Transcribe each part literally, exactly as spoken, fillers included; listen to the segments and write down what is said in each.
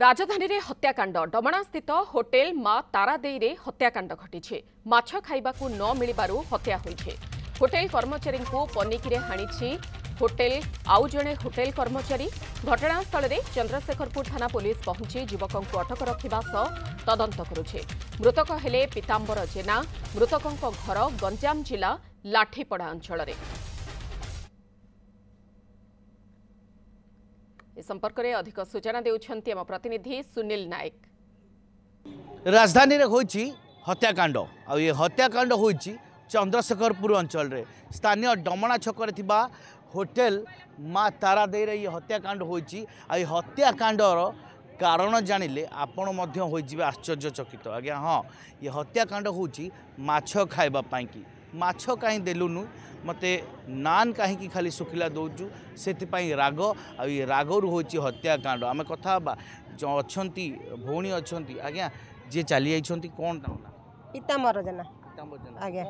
राजधानी रे हत्याकांड डमणा स्थित होटेल माँ तारादेई रे हत्याकांड घटी माछ खाइबाकू न मिलिबारू हत्या होई होटेल कर्मचारी को पनिकी रे हाणी होटेल आउ जणे होटेल कर्मचारी घटनास्थल रे चंद्रशेखरपुर थाना पुलिस पहुंची युवकंकु अटक रखिबा सह तदंत करुछे। मृतक हेले पीताम्बर जेना मृतकंक घर गंजाम जिला लाठीपड़ा अंचल रे। इस संपर्क में अधिक सूचना देउछन्ती हम प्रतिनिधि सुनील नायक। राजधानी रे होईची हत्याकांड आ ये हत्याकांड होईची चंद्रशेखरपुर अंचल रे स्थानीय डमणा छक रे थिबा होटेल माँ तारादेई रे ये हत्याकांड होईची आ ये हत्याकांड रो कारण जानिले आपण मध्य होईजिबे आश्चर्यचकित। आज्ञा हाँ ये हत्याकांड होईची माछ खाइबा पाई की माछ कहीं देलुनु मते नान कहीं खाली सुखिला दौचु से राग आ रागर हो हत्याकांड। आम कथा अच्छा भौणी अच्छा आज्ञा जी चली जाती कौन ना पीताम्बर जेना आज्ञा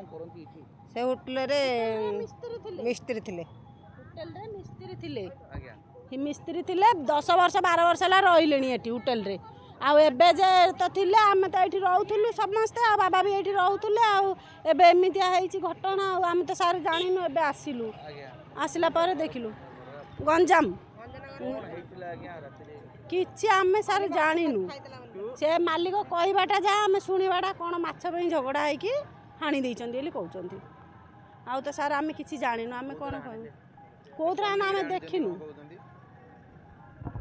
से होटल रे मिस्त्री थिले होटल रे मिस्त्री थिले आज्ञा हे मिस्त्री थिले दस वर्ष बारह वर्ष है रही होटल रे आबे जे तो थिले आम तो ये रोलू समस्ते आ बाबा भी ये रोले आमतिया घटना आम तो सारे जानू ए आसलु आसला देखलु गंजाम कि आम सारे जानू से मालिक कहवाटा जहाँ आम शुणवाटा कौन मछपाई झगड़ा होगी हाणी देली कौन आ तो सारे आम कि जानू आम कौन कह कौरा आम देखिनु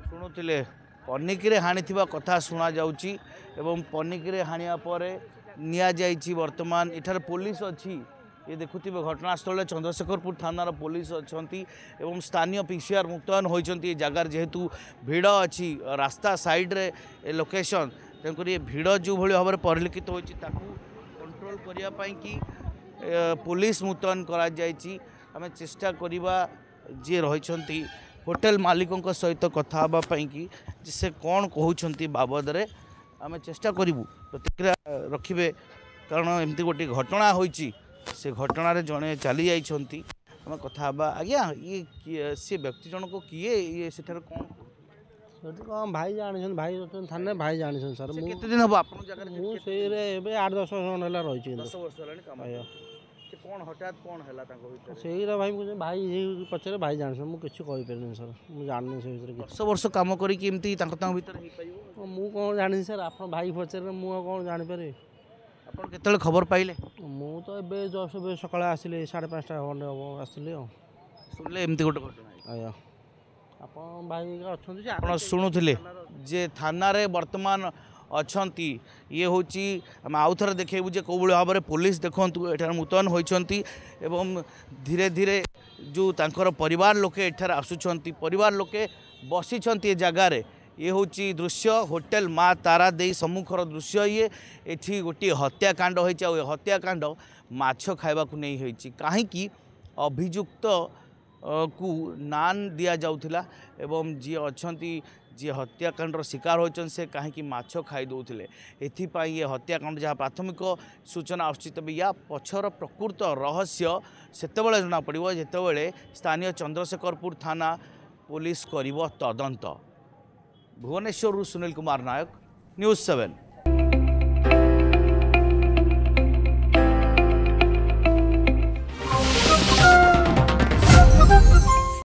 शुणुले पनिकी रे हाणी कथा सुना जाउची एवं पनिकी रे हाणिया परे निया जायची। वर्तमान इठार पुलिस अच्छी ये देखुथिबे घटनास्थल चंद्रशेखरपुर थानार पुलिस अच्छी एवं स्थानीय पीसीआर मुक्तयन होइचंती जगार जेहेतु भिड़ अच्छी रास्ता साइड रे लोकेशन तेणुकर ये भिड़ जो भाव भाव में परिलक्षित होइची ताकू कंट्रोल करिया पई कि पुलिस मुतयन करा जायची। आमे चेष्टा करिबा जे रहिचंती होटेल मालिकों सहित कथा कि से कौन कहते बाबद रे आम चेष्टा करूँ प्रतिक्रिया रखिबे कारण एमती गोटे घटना होइची से घटना रे जड़े चली जाइछंती आम कथा आज्ञा ये सी व्यक्ति जनक किए ये सेठार कौन भाई जान भाई थाना भाई जान सर दिन हम आप आठ दस वर्ष दस वर्ष है कौन हटात कौन है सही भाई मुझे भाई पचारे भाई जान मुझे कहीपरि सर मुझे जानी से विषय वर्ष वर्ष कम करके मुझे कौन जानी सर आप भाई पचारे मुझे कौन जापर आपत खबर पाइले मुझे तो ये जस सका आसिले साढ़े पाँचटा खंडे हम आसिले शुणिले एमती गोटे घटना आया आप भाई अच्छा आप शुणुले जे थाना बर्तमान अच्छा ये हूँ आम आउ थे देखू जो कौ भाव में पुलिस देखु एठार मुतयन होती धीरे धीरे जो तांकर परिवार लोके एठार आसुंच परिवार लोके बसी ये जगार ये हूँ दृश्य होटेल माँ तारादेई सम्मुखर दृश्य ये ये गोटे हत्याकांड हो हत्याकांड माछ खाइबा को नहीं होती कहीं अभियुक्त को नान दिया जाउथिला एवं जी अच्छा जी हत्याकांडर शिकार होचन से कहीं माछ खाई दौले एथिपाई ये हत्याकांड जहाँ प्राथमिक सूचना आसुची तबे या पछर प्रकृत रहस्य सेतबेले जना पड़िबो जेतबेले स्थानीय चंद्रशेखरपुर थाना पुलिस करिबो तदंत। Bhubaneswar Sunil Kumar Nayak news seven.